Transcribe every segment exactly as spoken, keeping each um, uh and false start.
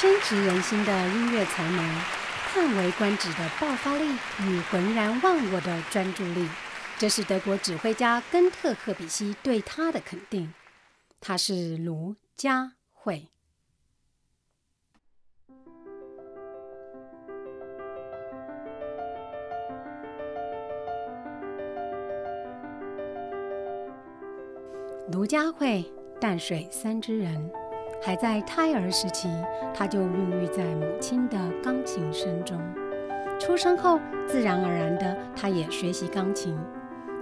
深植人心的音乐才能，叹为观止的爆发力与浑然忘我的专注力，这是德国指挥家根特·赫比希对他的肯定。他是卢嘉慧。卢嘉慧，淡水三支人。还在胎儿时期，她就孕育在母亲的钢琴声中。出生后，自然而然的，她也学习钢琴。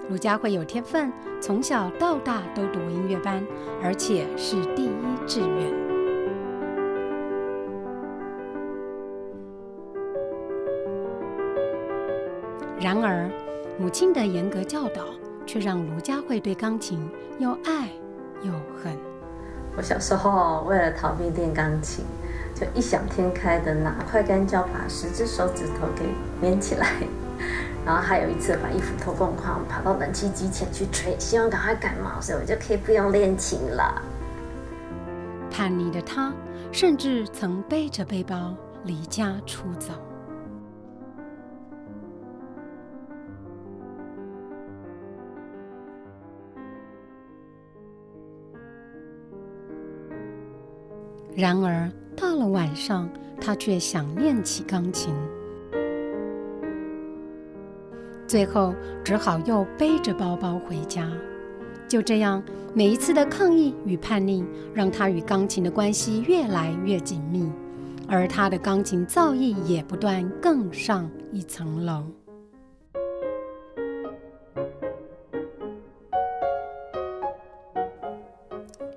卢嘉慧有天分，从小到大都读音乐班，而且是第一志愿。然而，母亲的严格教导却让卢嘉慧对钢琴又爱又恨。我小时候为了逃避练钢琴，就异想天开的拿快干胶把十只手指头给粘起来，然后还有一次把衣服脱光光，跑到冷气机前去吹，希望赶快感冒，所以我就可以不用练琴了。叛逆的他，甚至曾背着背包离家出走。然而，到了晚上，他却想念起钢琴。最后，只好又背着包包回家。就这样，每一次的抗议与叛逆，让他与钢琴的关系越来越紧密，而他的钢琴造诣也不断更上一层楼。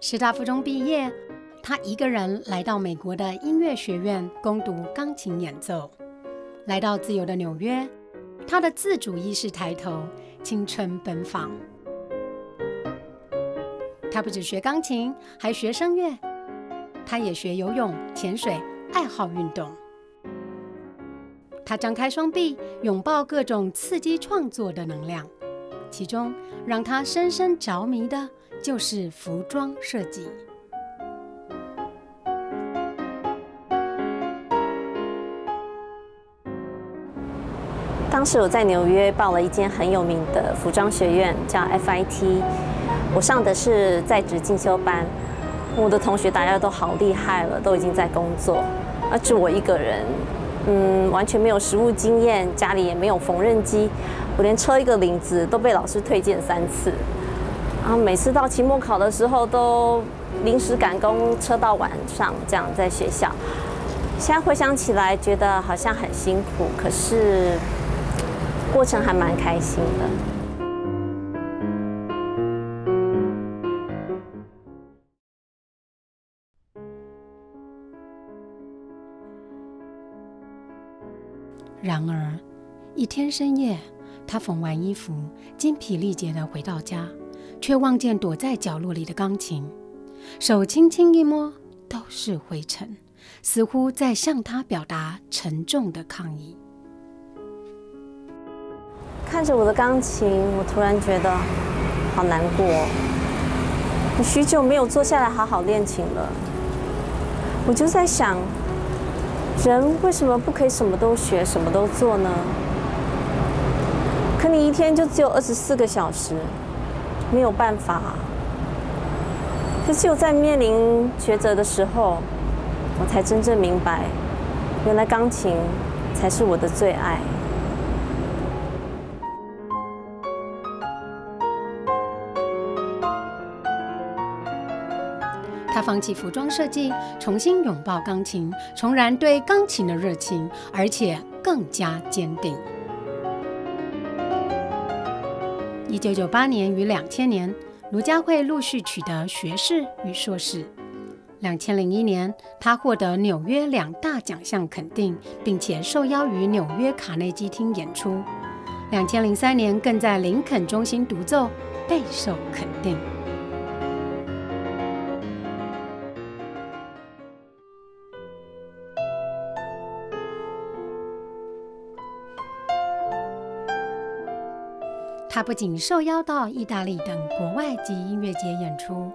师大附中毕业。他一个人来到美国的音乐学院攻读钢琴演奏，来到自由的纽约，他的自主意识抬头，青春奔放。他不只学钢琴，还学声乐，他也学游泳、潜水，爱好运动。他张开双臂，拥抱各种刺激创作的能量，其中让他深深着迷的就是服装设计。当时我在纽约报了一间很有名的服装学院，叫 F I T， 我上的是在职进修班。我的同学大家都好厉害了，都已经在工作，而只我一个人，嗯，完全没有实务经验，家里也没有缝纫机，我连车一个领子都被老师推荐三次。然后每次到期末考的时候都临时赶工，车到晚上这样在学校。现在回想起来，觉得好像很辛苦，可是过程还蛮开心的。然而，一天深夜，他缝完衣服，精疲力竭地回到家，却望见躲在角落里的钢琴，手轻轻一摸，都是灰尘，似乎在向他表达沉重的抗议。看着我的钢琴，我突然觉得好难过。我许久没有坐下来好好练琴了。我就在想，人为什么不可以什么都学、什么都做呢？可你一天就只有二十四个小时，没有办法啊。可是我在面临抉择的时候，我才真正明白，原来钢琴才是我的最爱。他放弃服装设计，重新拥抱钢琴，重燃对钢琴的热情，而且更加坚定。一九九八年与两千年，卢嘉慧陆续取得学士与硕士。两千零一年，他获得纽约两大奖项肯定，并且受邀于纽约卡内基厅演出。两千零三年，更在林肯中心独奏，备受肯定。他不仅受邀到意大利等国外级音乐节演出，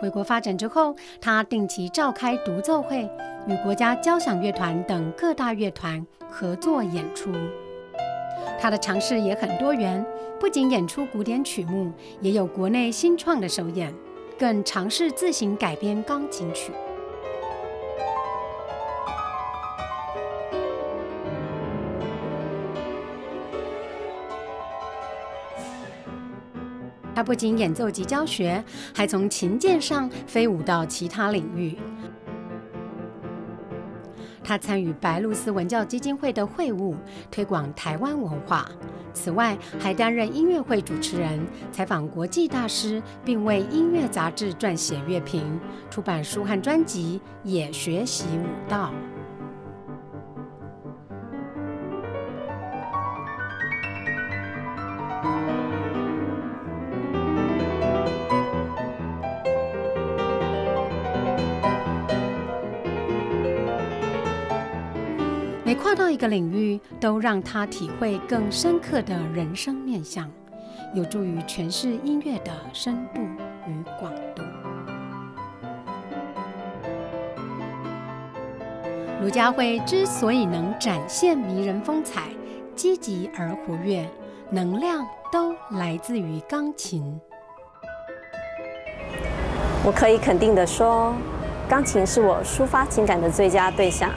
回国发展之后，他定期召开独奏会，与国家交响乐团等各大乐团合作演出。他的尝试也很多元，不仅演出古典曲目，也有国内新创的首演，更尝试自行改编钢琴曲。 他不仅演奏及教学，还从琴键上飞舞到其他领域。他参与白鹭鸶文教基金会的会务，推广台湾文化。此外，还担任音乐会主持人，采访国际大师，并为音乐杂志撰写乐评，出版书和专辑，也学习舞蹈。 每跨到一个领域，都让他体会更深刻的人生面向，有助于诠释音乐的深度与广度。卢家慧之所以能展现迷人风采，积极而活跃，能量都来自于钢琴。我可以肯定地说，钢琴是我抒发情感的最佳对象。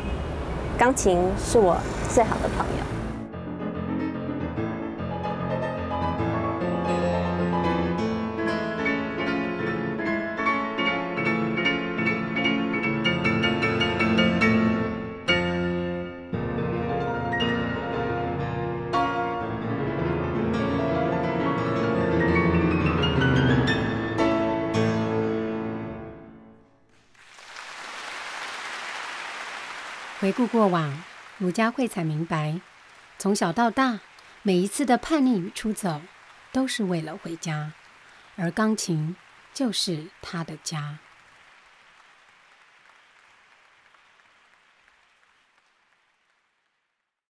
钢琴是我最好的朋友。回顾过往，卢家慧才明白，从小到大，每一次的叛逆与出走，都是为了回家，而钢琴就是她的家。